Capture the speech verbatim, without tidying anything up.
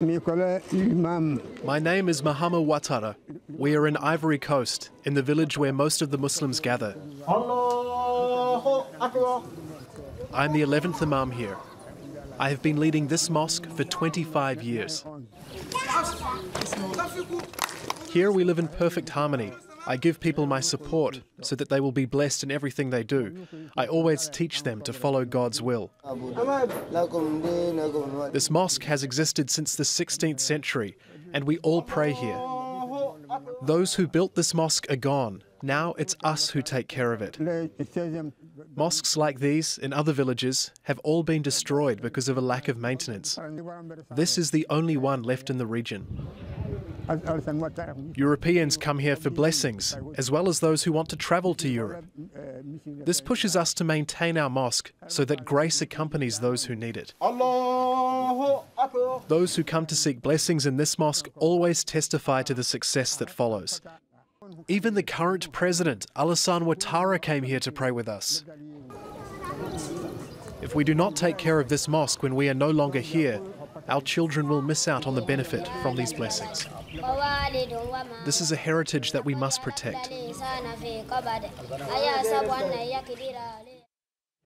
My name is Muhammad Watara. We are in Ivory Coast, in the village where most of the Muslims gather. I'm the eleventh Imam here. I have been leading this mosque for twenty-five years. Here we live in perfect harmony. I give people my support so that they will be blessed in everything they do. I always teach them to follow God's will. This mosque has existed since the sixteenth century, and we all pray here. Those who built this mosque are gone. Now it's us who take care of it. Mosques like these in other villages have all been destroyed because of a lack of maintenance. This is the only one left in the region. Europeans come here for blessings, as well as those who want to travel to Europe. This pushes us to maintain our mosque so that grace accompanies those who need it. Those who come to seek blessings in this mosque always testify to the success that follows. Even the current president, Alassane Ouattara, came here to pray with us. If we do not take care of this mosque when we are no longer here, our children will miss out on the benefit from these blessings. This is a heritage that we must protect.